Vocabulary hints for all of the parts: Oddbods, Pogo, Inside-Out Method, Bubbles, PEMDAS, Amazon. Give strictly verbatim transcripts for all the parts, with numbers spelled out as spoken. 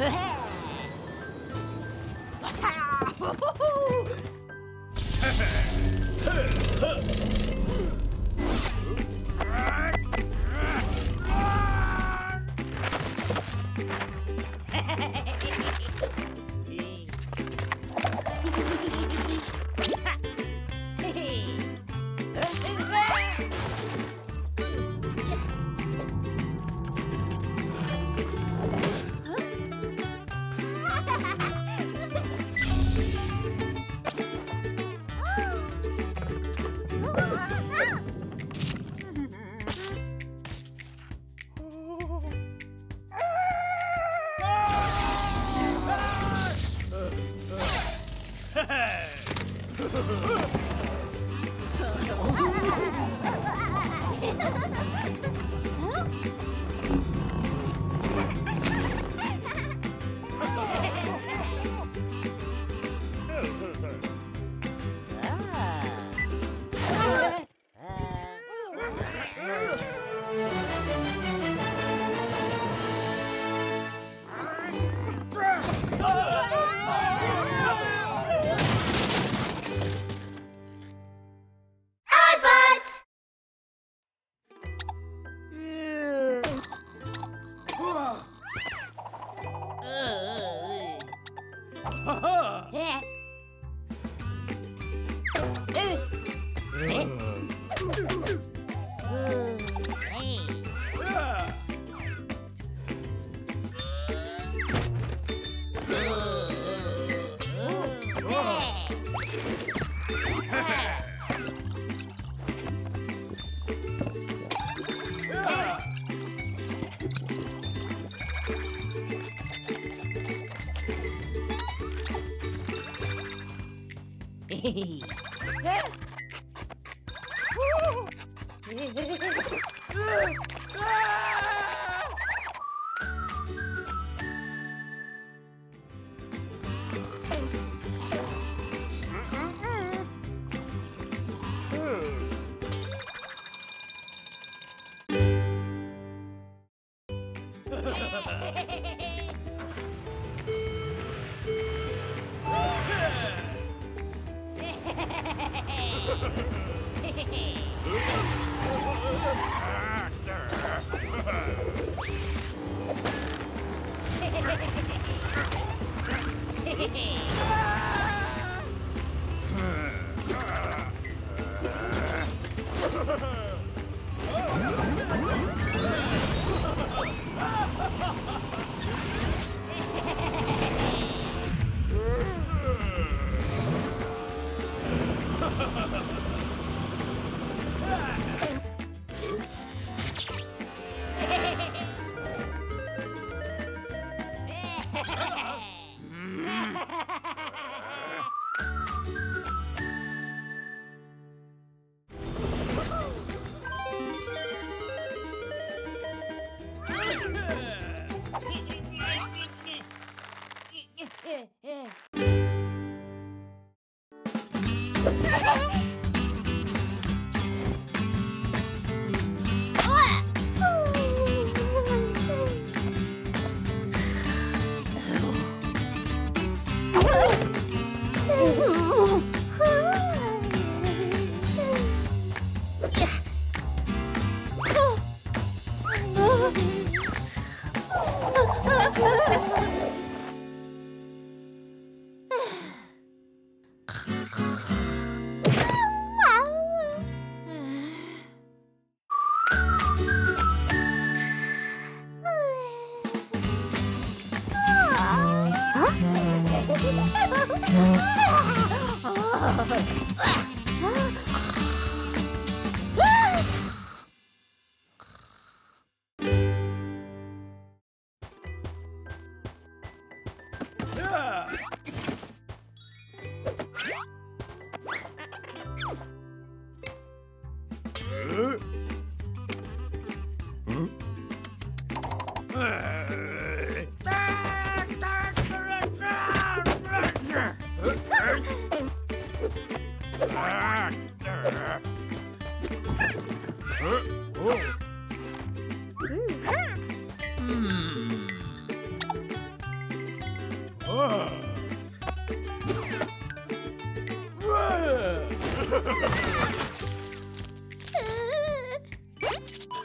Ah!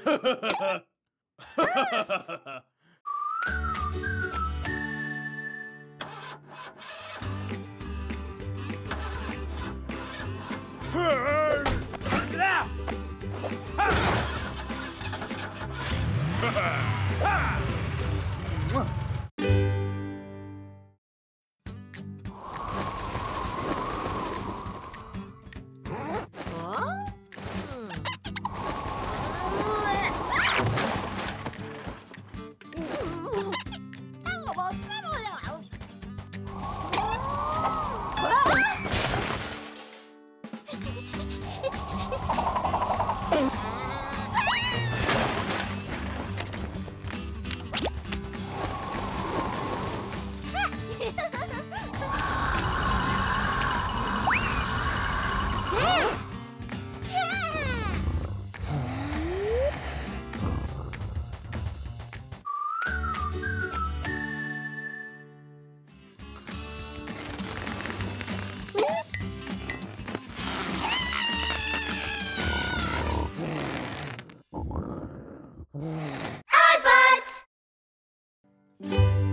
Ah!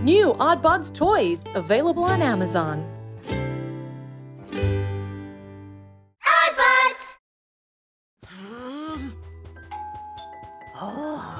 New Oddbods toys available on Amazon. Oddbods! Oh?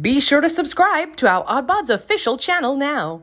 Be sure to subscribe to our Oddbods official channel now.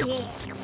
Uh-huh.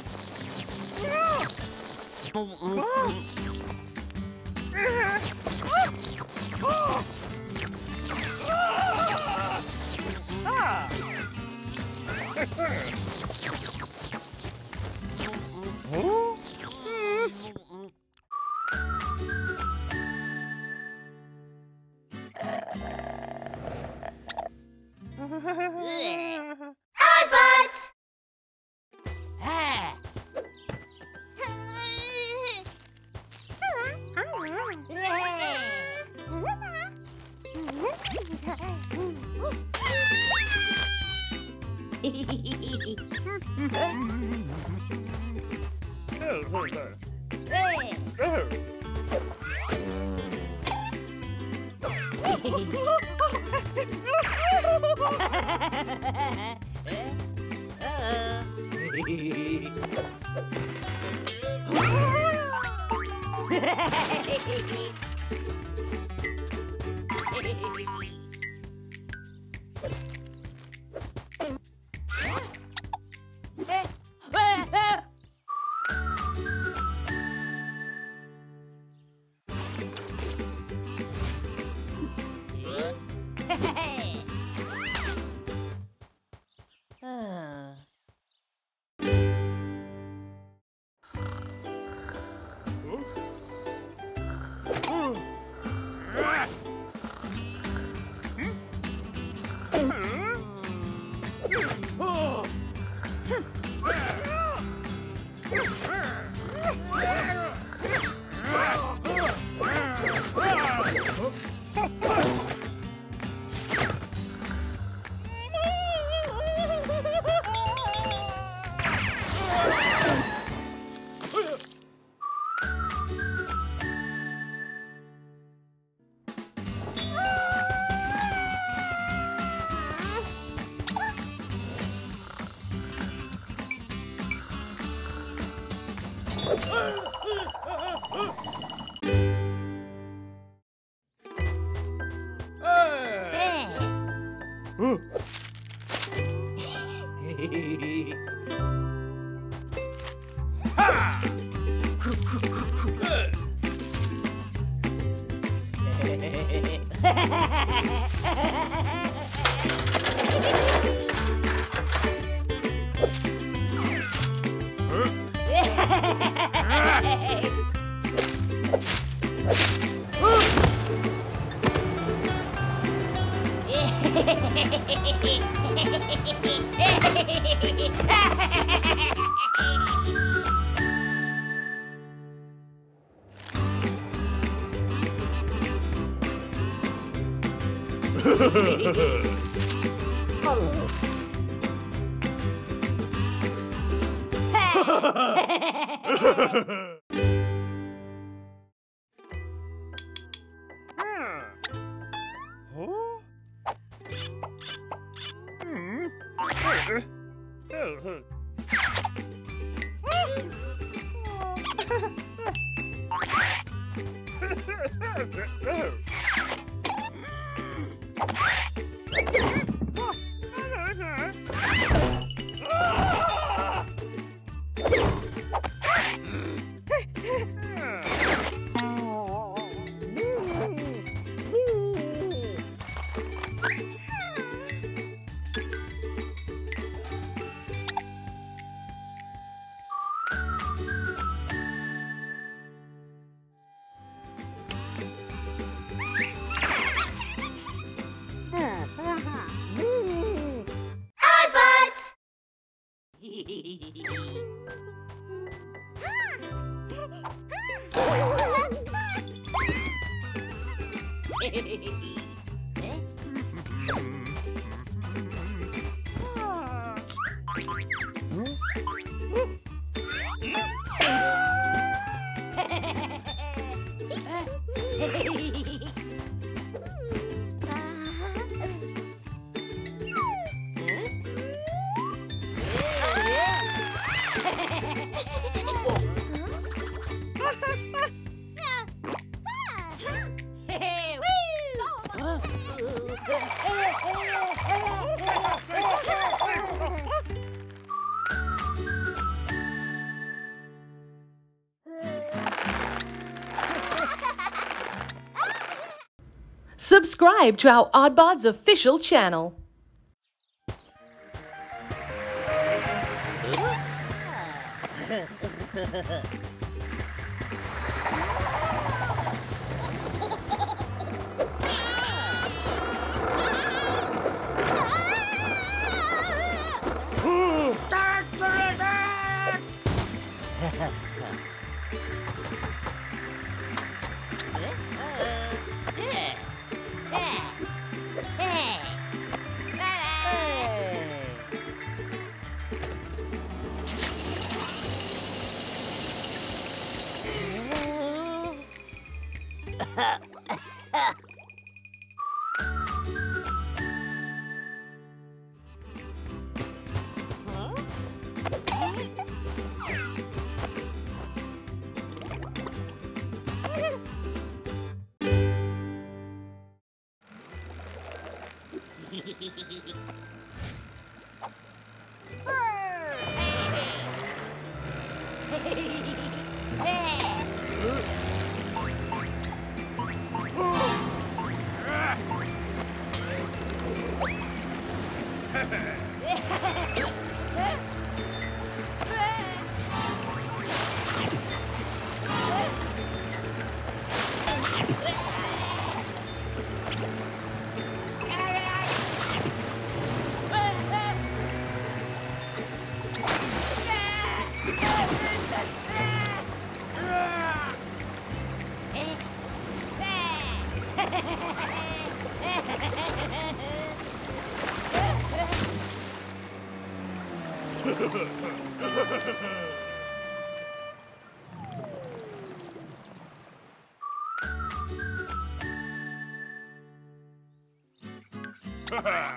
Subscribe to our Oddbods official channel. Ha!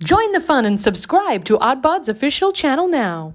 Join the fun and subscribe to Oddbods' official channel now.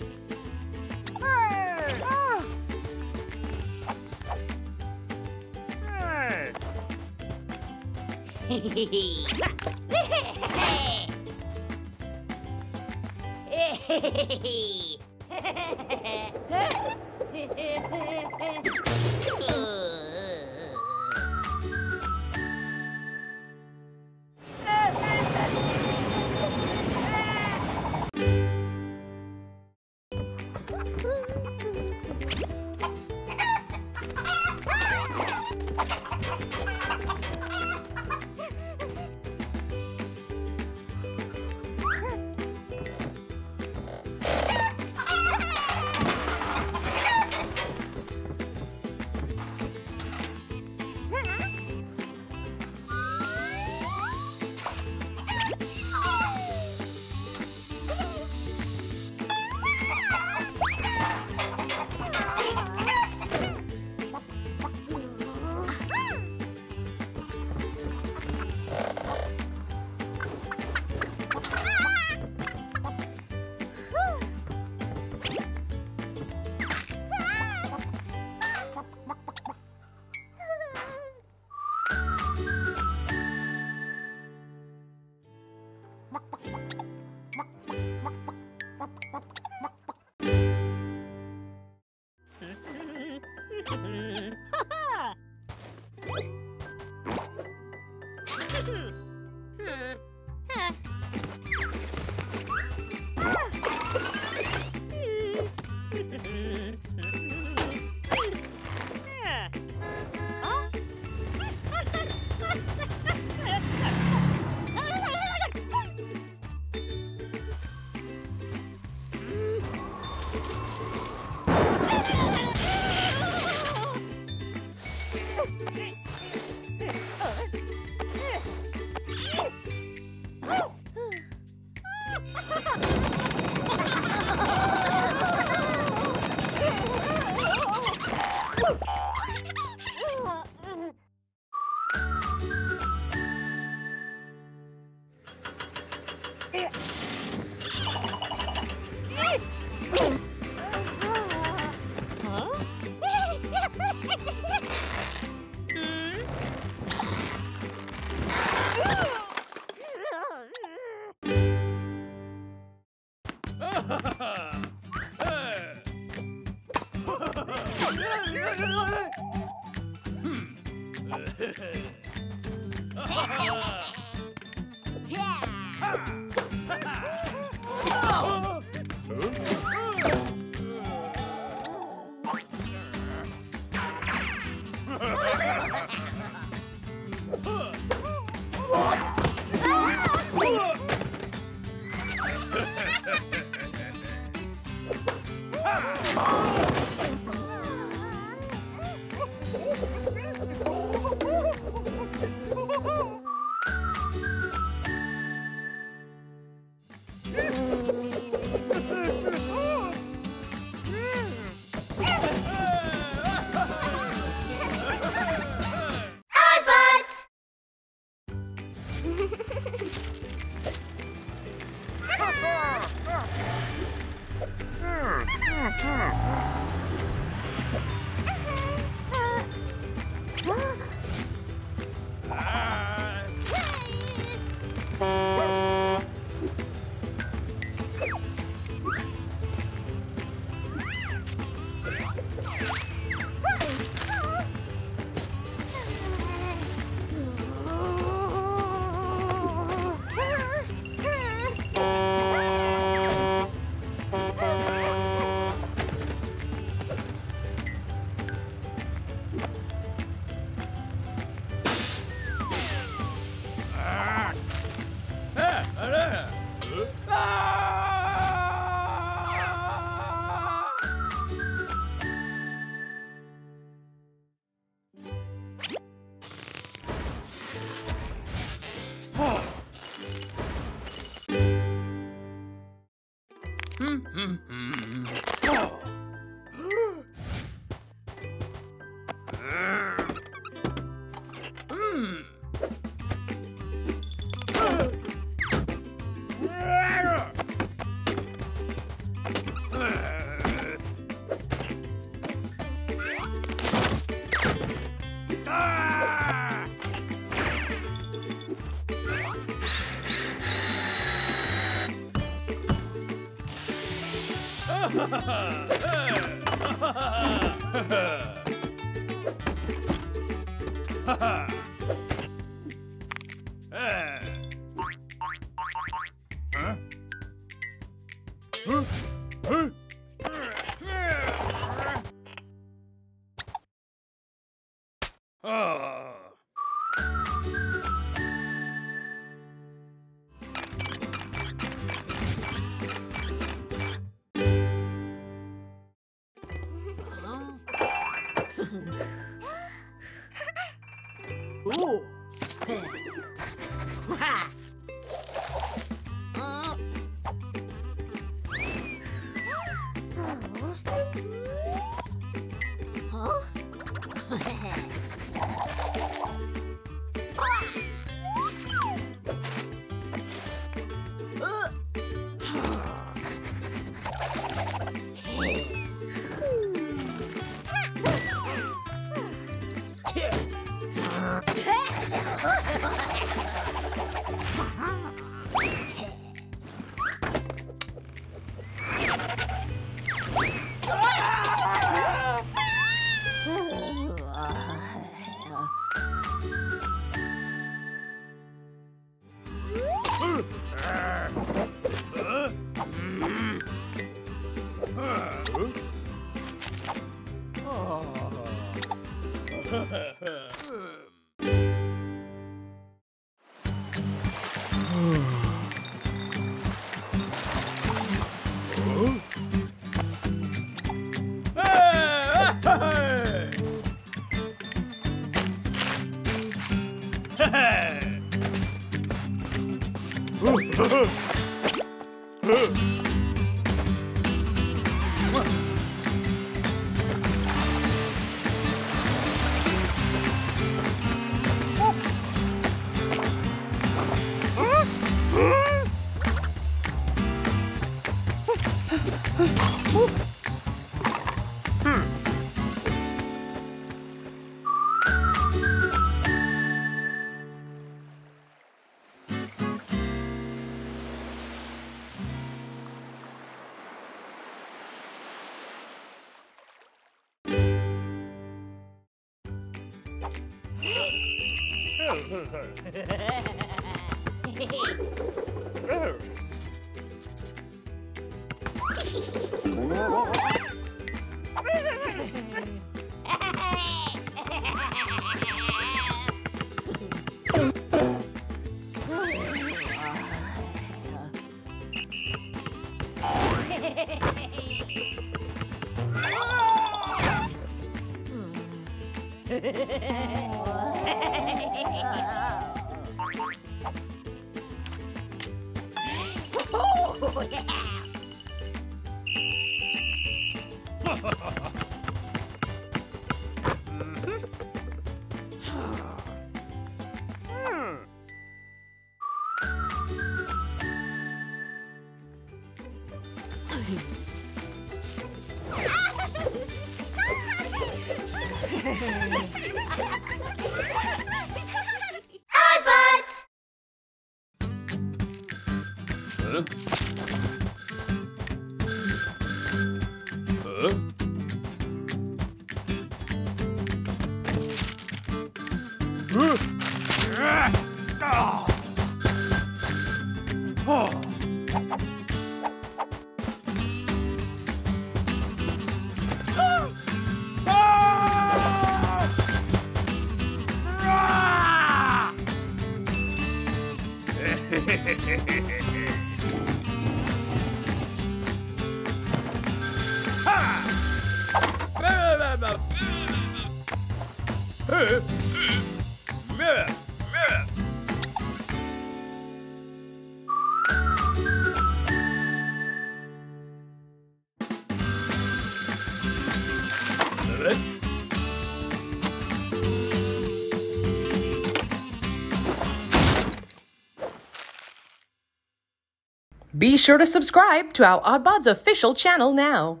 Be sure to subscribe to our Oddbods official channel now.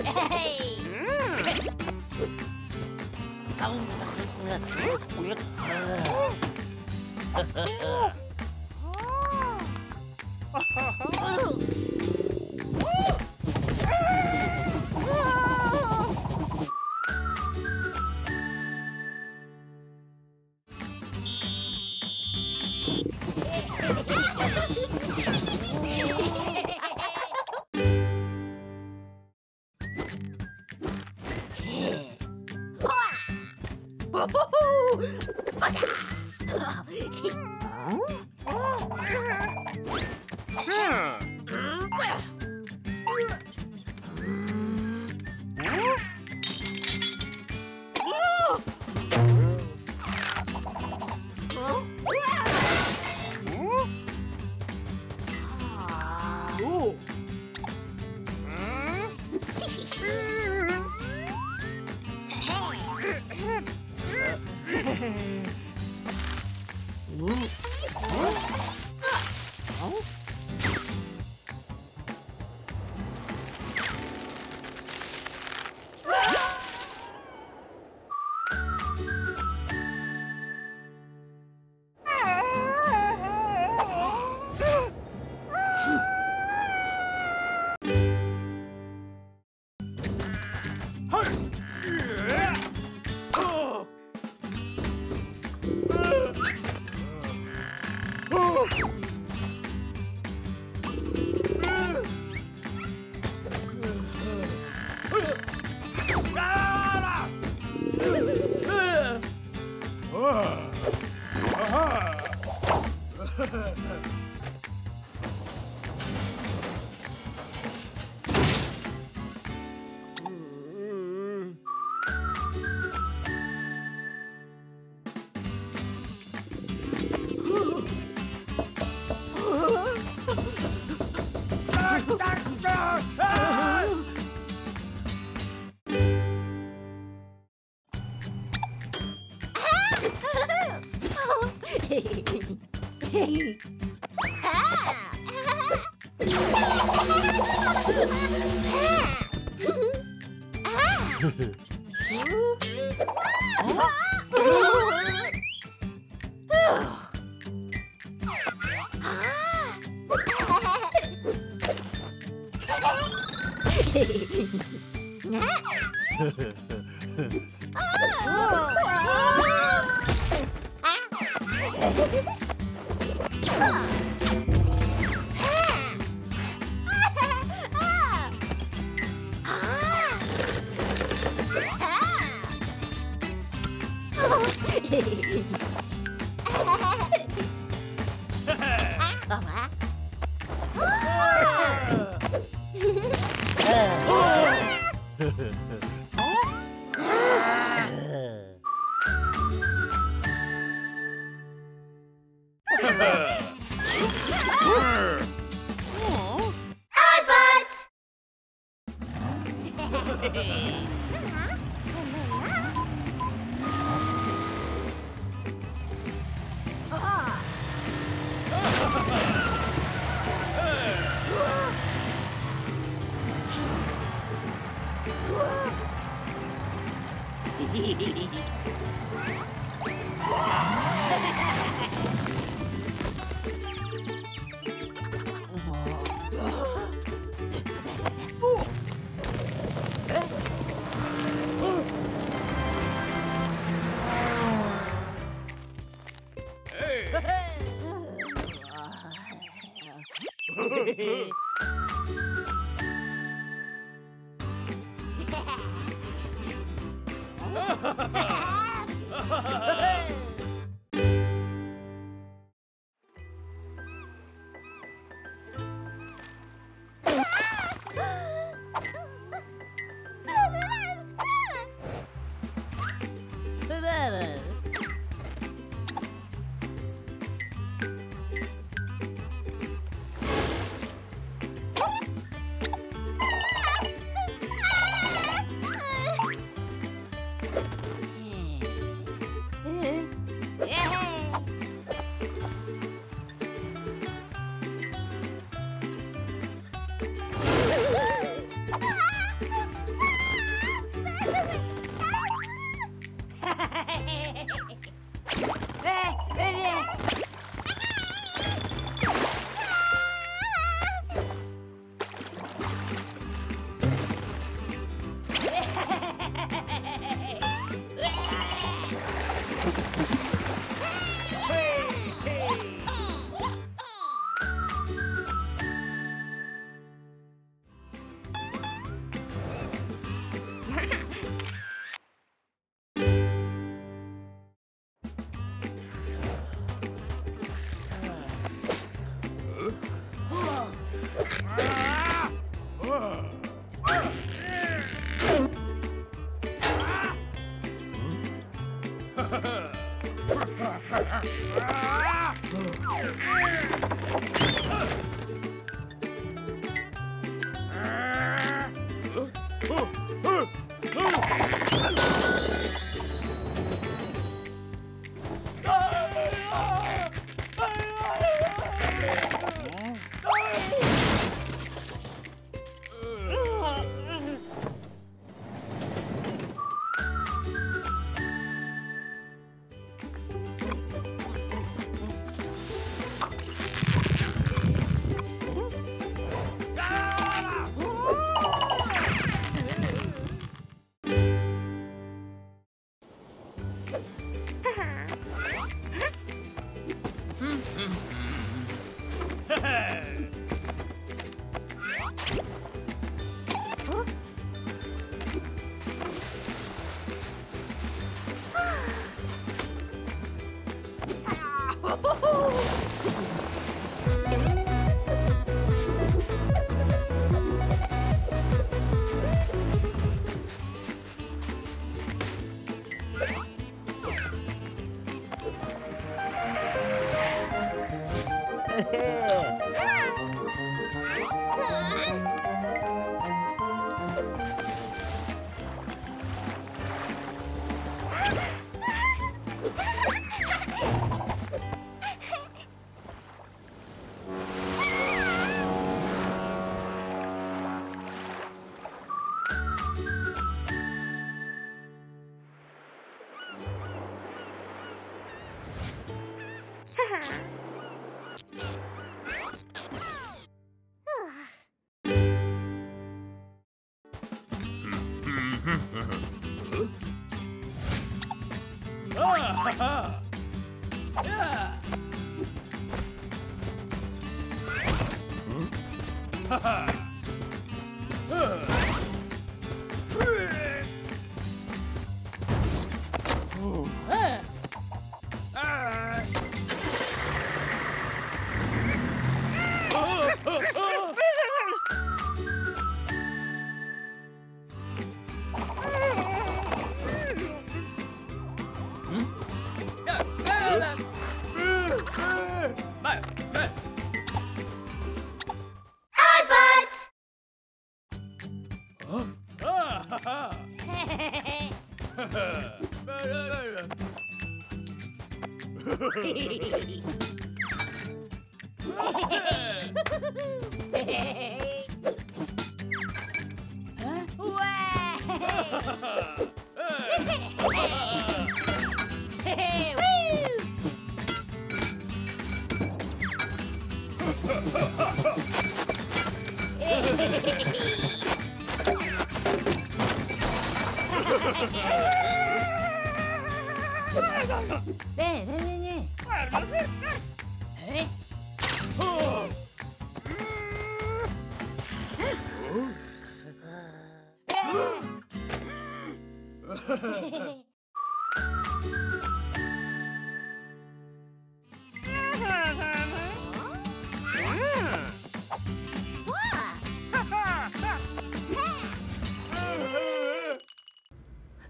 Hey!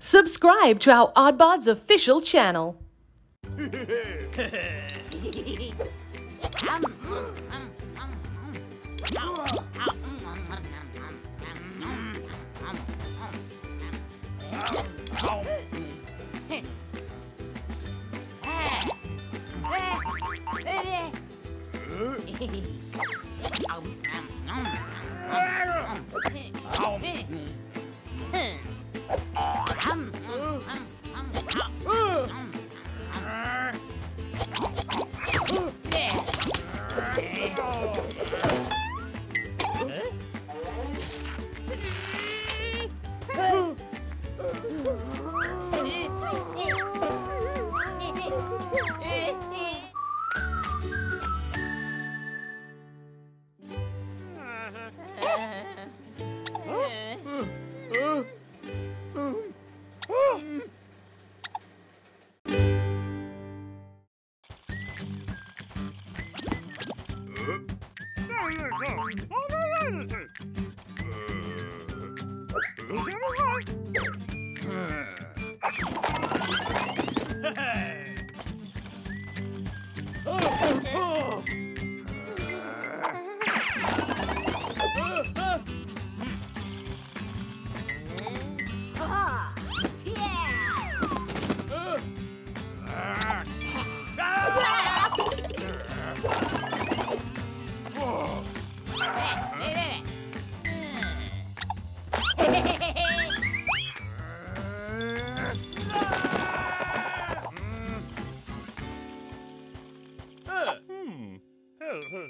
Subscribe to our Oddbods official channel. Hey! Huh? Ah!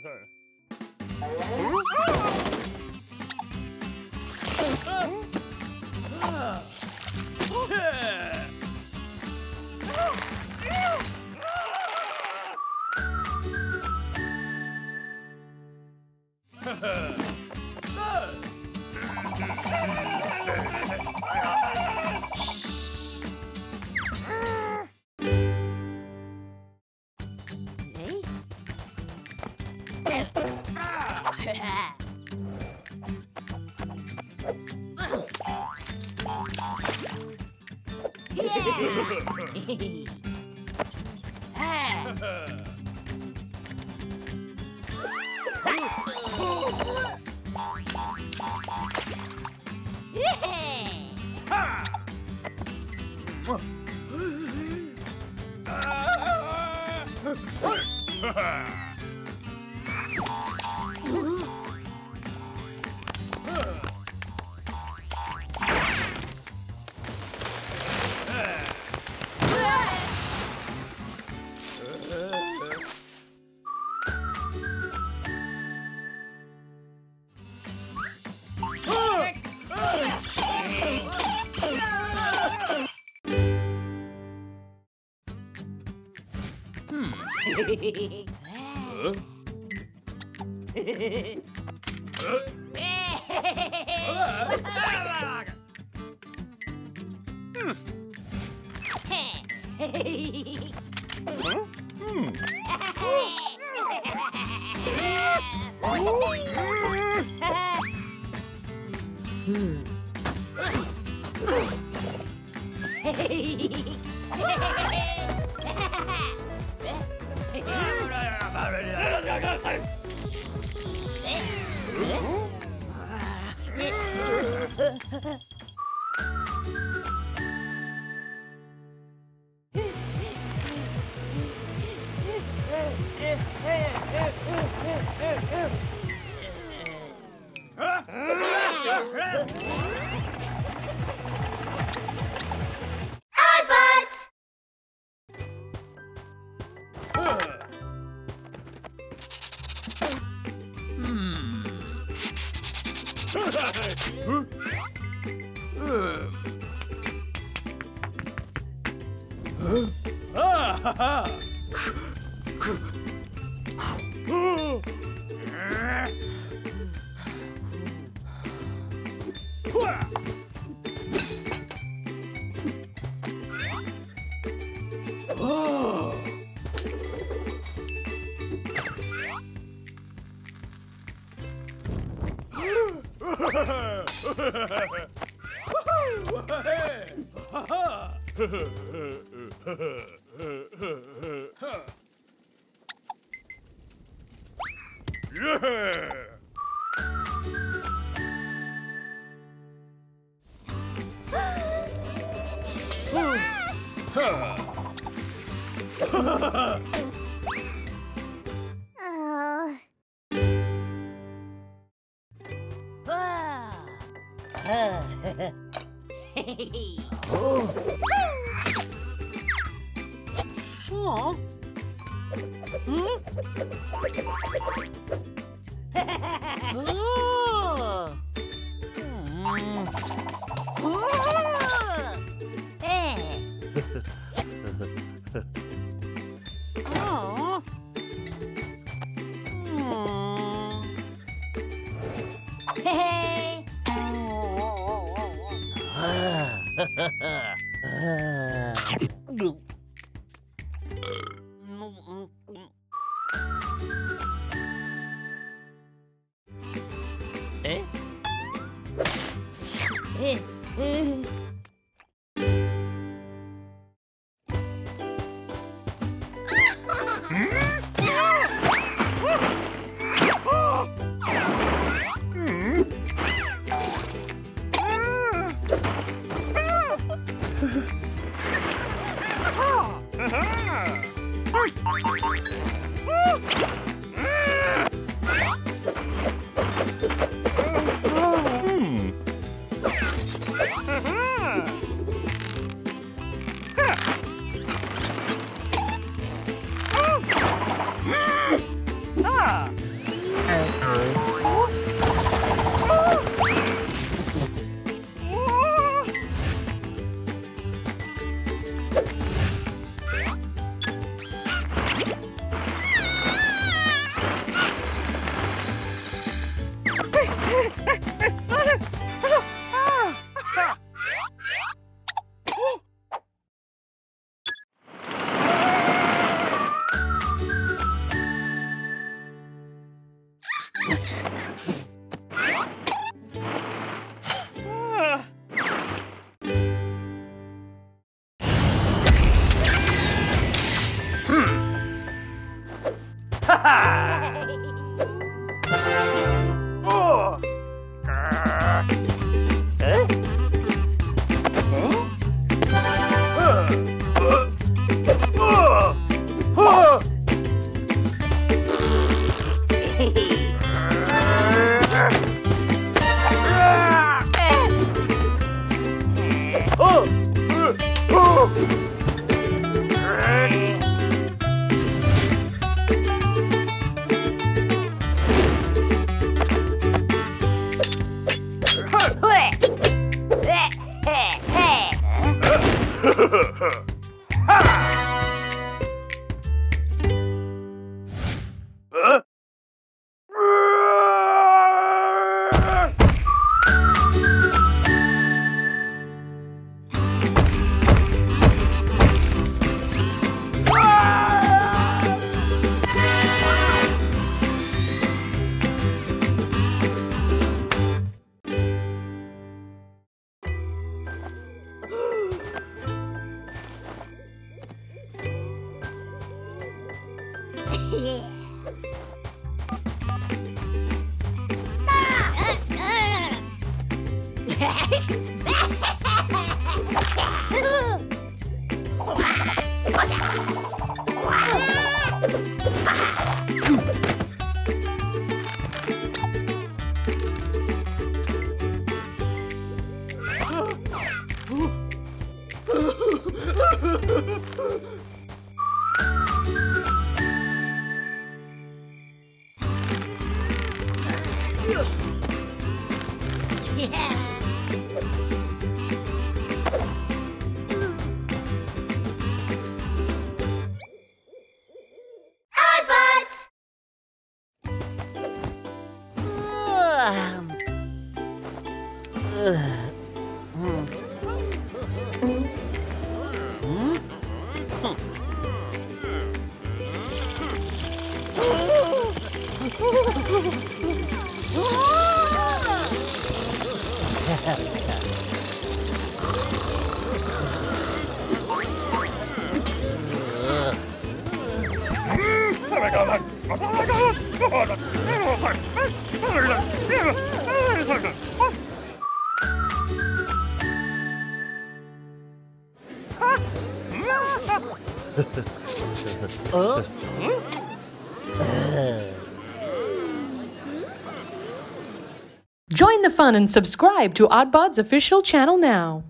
Join the fun and subscribe to Oddbods' official channel now.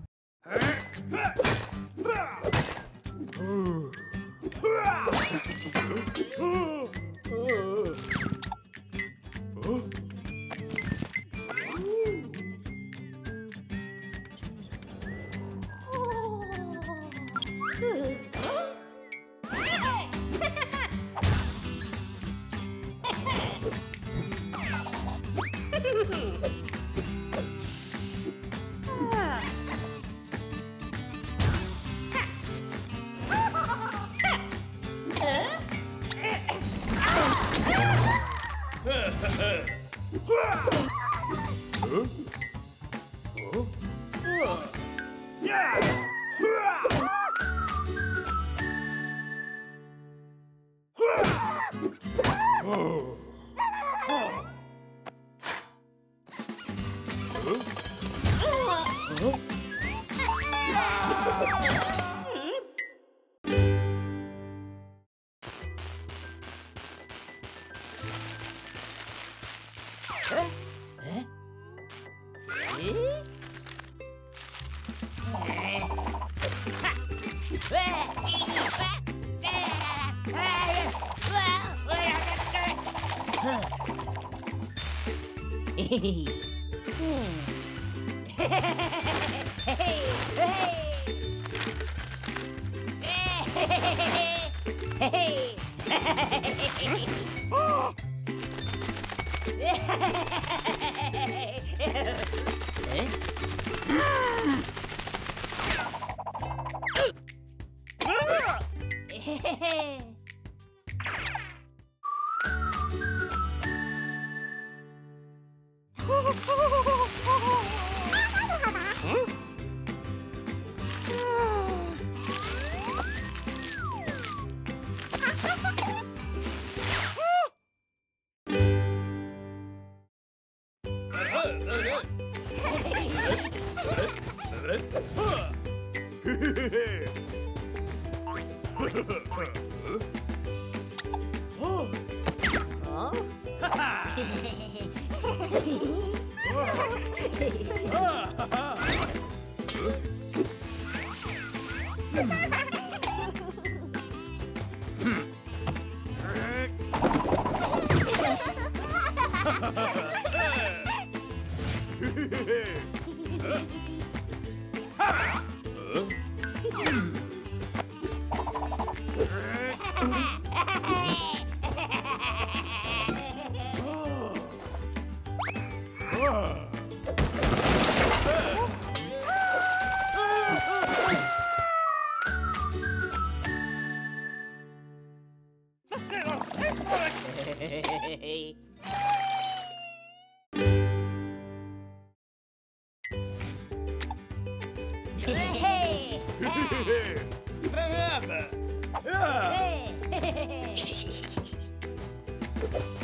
Hey! Oddbods!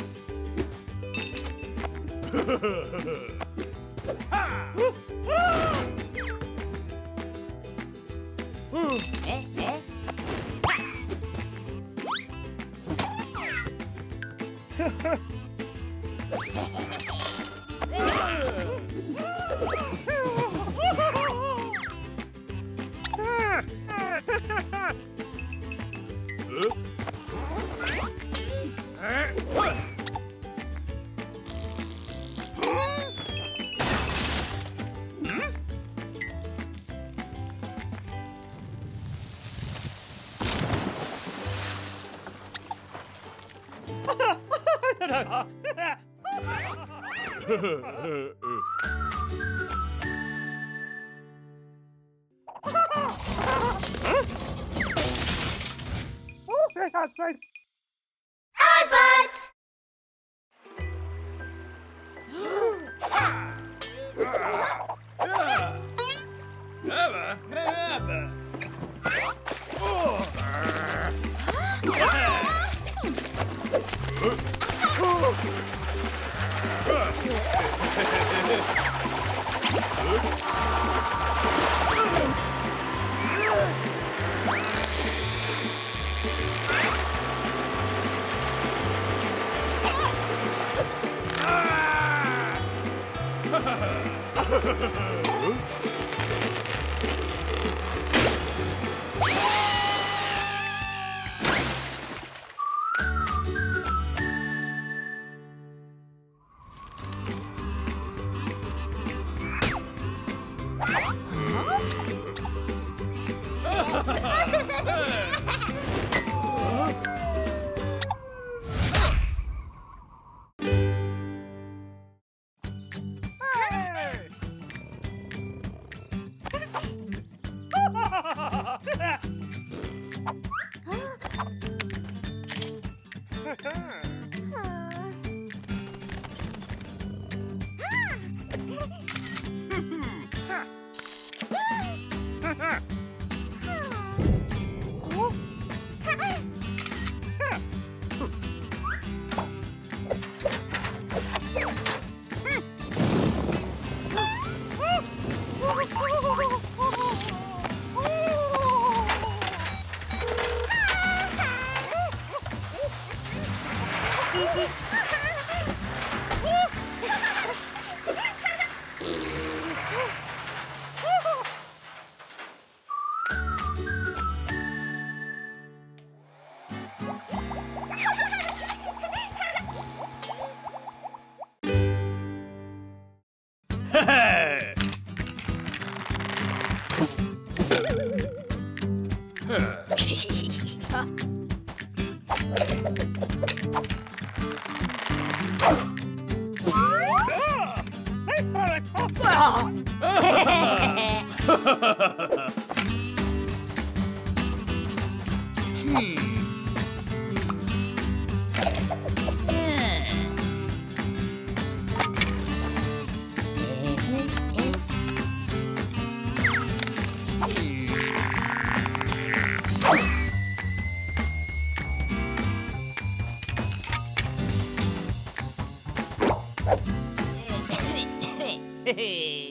Hey!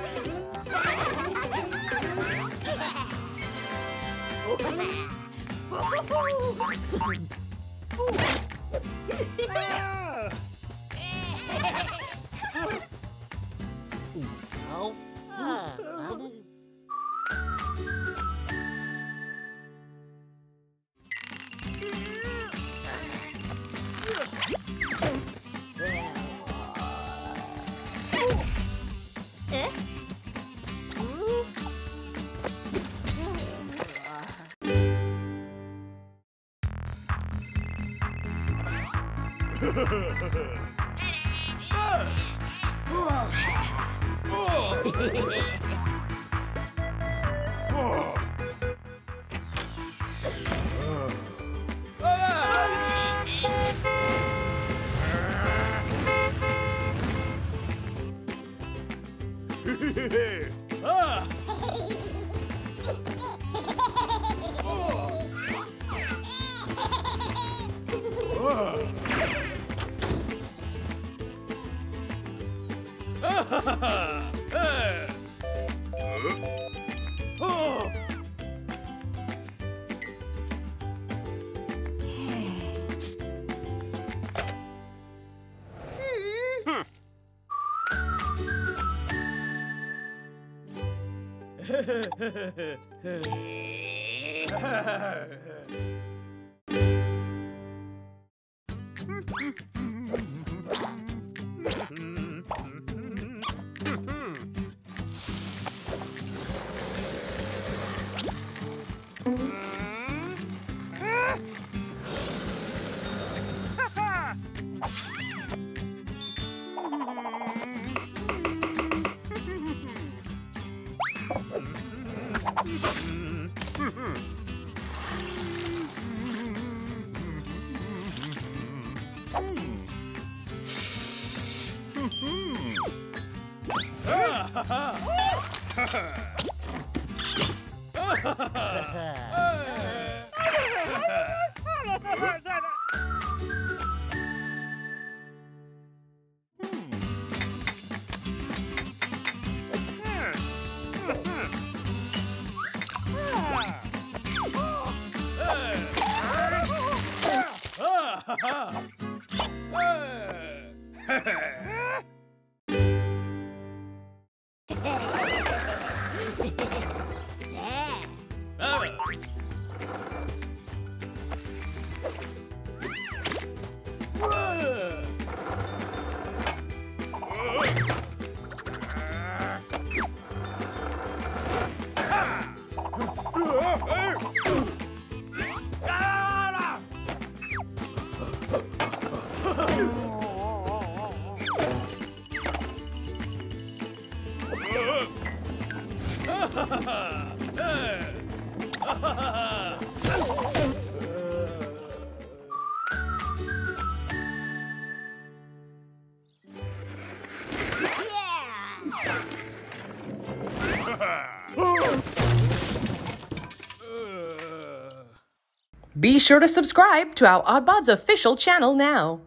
Be sure to subscribe to our Oddbods official channel now.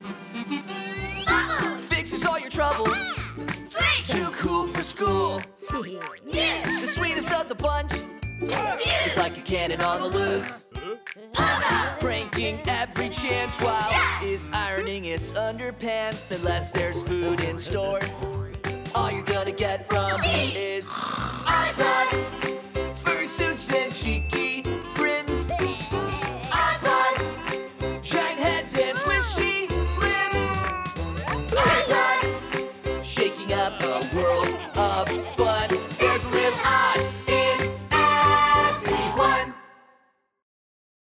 Bubbles! Fixes all your troubles. Sweet! Too cool for school. Yeah. It's the sweetest of the bunch. Confused. It's like a cannon on the loose. Pogo! Pranking every chance while yeah. It's ironing its underpants. Unless there's food in store. All you're gonna get from me is Oddbods. Fursuits and cheeky. Shaking up the world.